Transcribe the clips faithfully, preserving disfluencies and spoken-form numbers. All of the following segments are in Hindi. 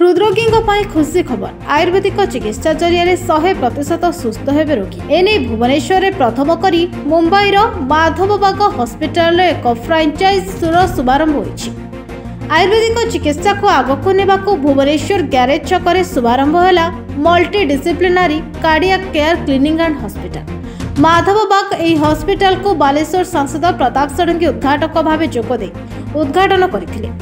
हृदरोगीों खुशी खबर आयुर्वेदिक चिकित्सा जरिया शहे प्रतिशत सुस्थ हे रोगी एने भुवनेश्वर प्रथम करी मुंबईर माधवबाग हॉस्पिटल एक फ्रांचाइजर शुभारंभ होइछि। आयुर्वेदिक चिकित्सा को आगक नेबाकू भुवनेश्वर ग्यारेज छकर शुभारंभ होला multi disciplinary cardiac care clinic and hospital. Madhavbaug hospital को बालेश्वर सांसद प्रताप सरंग उद्घाटक भाव जोगदे उद्घाटन करते।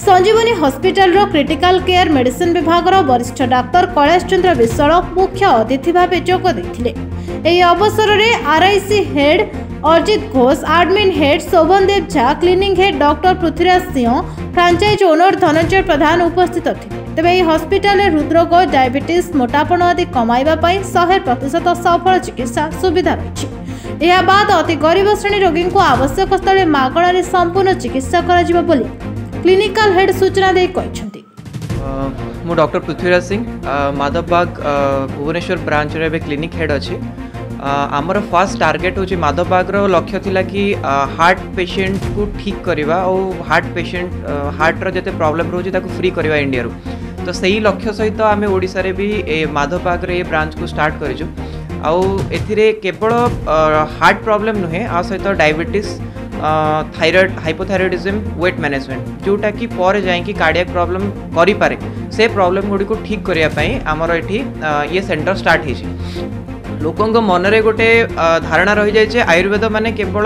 Sanjeevani hospital critical care medicine विभाग वरिष्ठ डाक्तर कैलाश चंद्र विश्वा मुख्य अतिथि भाव जोगदे। अवसर में RIC head Arijit Ghosh, admin head Shobhandev Jha, clinic head doctor Prithviraj Singh, franchise owner Dhananjay Pradhan उपस्थित थे। तेबे यह हॉस्पिटल हृदरोग, डायबिटीज, मोटापन आदि कमाइबा शहे प्रतिशत सफल चिकित्सा सुविधा रही। यह बाद अति गरीब श्रेणी रोगी को आवश्यक स्थल मागणारे संपूर्ण चिकित्सा करा बोली क्लिनिकल हेड सूचना दे कहते। मु डॉक्टर पृथ्वीराज सिंह, माधवबाग भुवनेश्वर ब्रांच रे क्लिनिक हेड अछि। आमर फास्ट टार्गेट हूँ माधवबाग लक्ष्य थिला कि हार्ट पेशेंट को ठीक करवा और हार्ट पेशेंट हार्ट जिते प्रॉब्लम रोचे ताको फ्री करवा इंडिया रू। तो सही लक्ष्य सहित आम ओडिशा रे भी माधवबाग रे ब्रांच को स्टार्ट करिजु। केवल हार्ट प्रॉब्लम नुहे आ सहित diabetes, thyroid, hypothyroidism, weight management जोटा कि पर जाइए कार्डियक प्रॉब्लम करें से प्रॉब्लम गुड़ी को ठीक करने आमर ये ये सेंटर स्टार्ट हो। लोकों मनरे गोटे धारणा रही जाए आयुर्वेद माने केवल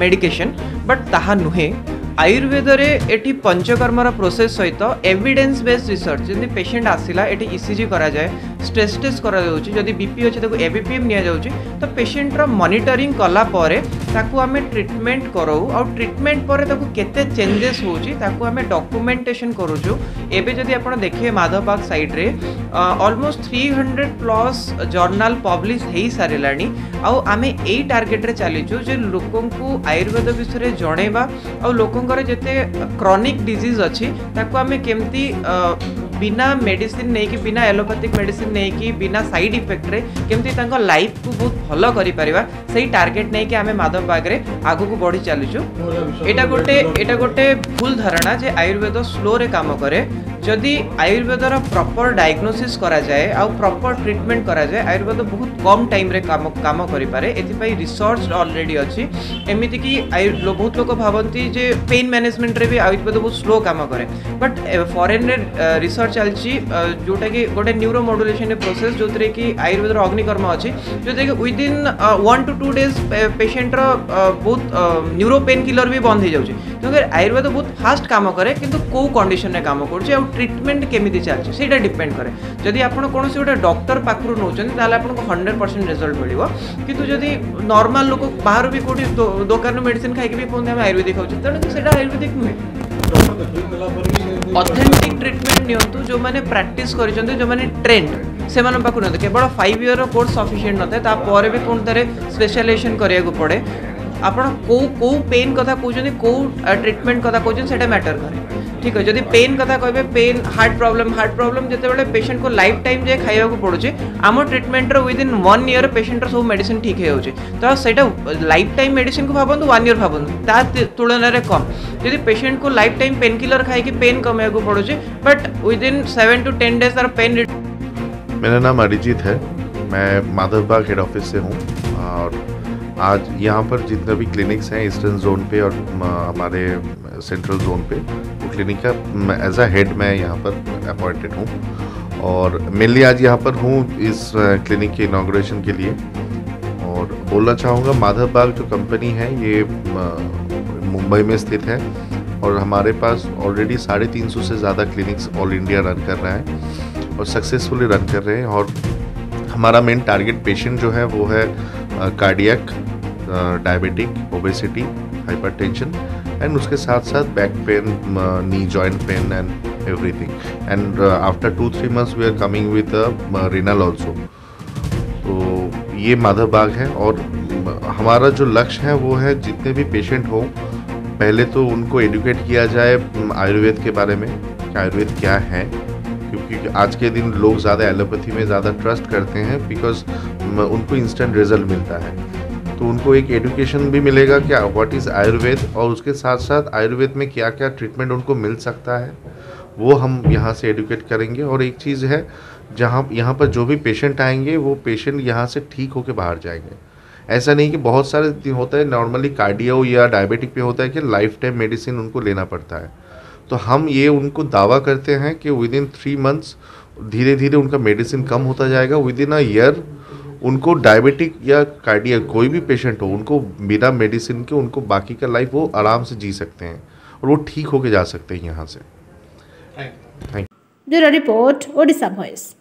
मेडिकेशन, बट ताहा नुहे। आयुर्वेद रे एठी पंचकर्मर प्रोसेस सहित एविडेंस बेस्ड रिसर्च जदि पेशेंट आसला एठी ईसीजी करा जाए, स्ट्रेस टेस्ट करा जाउची, जदि बीपी अछि ताको एबीपीएम निया जाउची। तो पेशेंट रो मॉनिटरिंग कला परे ताको आमे ट्रीटमेंट करू और ट्रीटमेंट परे ताको केते चेंजेस होउची ताको आमे डॉक्यूमेंटेशन करूचु। एबे जदि आपण देखिए माधवबाग साइड रे ऑलमोस्ट तीन सौ प्लस जर्नल पब्लिश हेई सारिलानी आउ आमे एई टार्गेट रे चालिचु जे लोकन को आयुर्वेद विषय रे जणैबा आउ लोकन जेते क्रॉनिक डिजीज अछि ताको आमे केमती बिना मेडिसिन नहीं कि बिना एलोपैथिक मेडिसिन नहीं कि बिना साइड इफेक्ट रे केमती तांको लाइफ को बहुत भल करि परिबा सही टार्गेट नहीं कि आमे माधवबाग रे आगु को बढ़ी चलुचु। एटा गोटे एटा गोटे भूल धारणा जे आयुर्वेद स्लो रे काम करे। जदि आयुर्वेदर प्रॉपर डायग्नोसिस करा जाए और प्रॉपर ट्रीटमेंट करा जाए आयुर्वेद बहुत कम टाइम रे काम काम करि पारे। एथि रिसर्च ऑलरेडी अच्छी एमिति कि बहुत लोग भावती जे पेन मैनेजमेंट रे भी आयुर्वेद बहुत स्लो काम करे, बट फॉरेन रे रिसर्च चलछि जोटा कि गोटे न्यूरो मॉड्युलेशन प्रोसेस जो कि आयुर्वेदर अग्निकर्म अच्छी जोटा कि within one two two days पेशेंटर बहुत न्यूरो पेन किलर भी बंद हो जाउछि। क्योंकि आयुर्वेद बहुत फास्ट काम करे किंतु को कंडीशन रे काम करूछि ट्रीटमेंट केमिति चलछि सेटा डिपेंड करे। जदि आपण कोनोसी गोटे डॉक्टर पाखरु नौचन ताले आपन को सौ परसेंट रिजल्ट मिलिबो, किंतु जदि नॉर्मल लोक बाहर भी कोठी दुकान मेडिसिन खाइके भी कोन हम आयुर्वेदिक खाउछ तने सेटा आयुर्वेदिक नुहे। ऑथेंटिक ट्रीटमेंट नियंतु जो माने प्रैक्टिस करिसंते जो माने ट्रेंड से पाक न केवल फाइव इयर कोर्स सफिशिएंट न था तापर भी कोन तारे स्पेशलाइजेशन करिया को पड़े। आपण को को पेन कथा कहउछन को ट्रीटमेंट कथा कहउछन सेटा मैटर करे। ठीक है, जदि पेन कथा कहबे pain heart problem heart problem जते बेले पेशेंट को लाइफ टाइम जे खाइबा को पड़ुचे आम ट्रीटमेंट रो विदिन वन इयर पेशेंट रो सब मेडिसिन ठीक हो जाउचे। तो सेटा लाइफ टाइम मेडिसिन को भाबंतु वन इयर भाबंतु ता तुलना रे कम। जदि पेशेंट को लाइफ टाइम पेन किलर खाइ के पेन कमाया को पड़ुचे but within seven to ten days आर पेन। मेरा नाम अरजित है, मैं माधवबाग हेड ऑफिस से हूँ और आज यहाँ पर जितने भी क्लिनिक्स हैं ईस्टर्न जोन पे और हमारे सेंट्रल जोन पे वो क्लिनिक का एज अ हेड मैं यहाँ पर अपॉइंटेड हूँ और मेनली आज यहाँ पर हूँ इस क्लिनिक के इनॉग्रेशन के लिए। और बोलना चाहूँगा माधवबाग जो कंपनी है ये मुंबई में स्थित है और हमारे पास ऑलरेडी साढ़े तीन सौ से ज़्यादा क्लिनिक्स ऑल इंडिया रन कर रहे हैं और सक्सेसफुली रन कर रहे हैं। और हमारा मेन टारगेट पेशेंट जो है वो है cardiac, diabetic, obesity, hypertension and उसके साथ साथ back pain, knee joint pain and everything. And after two three months we are coming with renal also. तो ये माधवबाग है और हमारा जो लक्ष्य है वो है जितने भी पेशेंट हो पहले तो उनको एडुकेट किया जाए आयुर्वेद के बारे में कि आयुर्वेद क्या है, क्योंकि आज के दिन लोग ज़्यादा एलोपैथी में ज़्यादा ट्रस्ट करते हैं बिकॉज उनको इंस्टेंट रिजल्ट मिलता है। तो उनको एक एडुकेशन भी मिलेगा क्या व्हाट इज़ आयुर्वेद और उसके साथ साथ आयुर्वेद में क्या क्या ट्रीटमेंट उनको मिल सकता है वो हम यहाँ से एडुकेट करेंगे। और एक चीज़ है, जहाँ यहाँ पर जो भी पेशेंट आएंगे वो पेशेंट यहाँ से ठीक होकर बाहर जाएंगे। ऐसा नहीं कि बहुत सारे होता है नॉर्मली कार्डियो या डायबिटिक पे होता है कि लाइफ टाइम मेडिसिन उनको लेना पड़ता है, तो हम ये उनको दावा करते हैं कि विद इन थ्री मंथ्स धीरे धीरे उनका मेडिसिन कम होता जाएगा। विद इन अ ईयर उनको डायबिटिक या कार्डिया कोई भी पेशेंट हो, उनको बिना मेडिसिन के उनको बाकी का लाइफ वो आराम से जी सकते हैं और वो ठीक होके जा सकते हैं यहाँ से। Thank you. Bureau report, Odisha voice.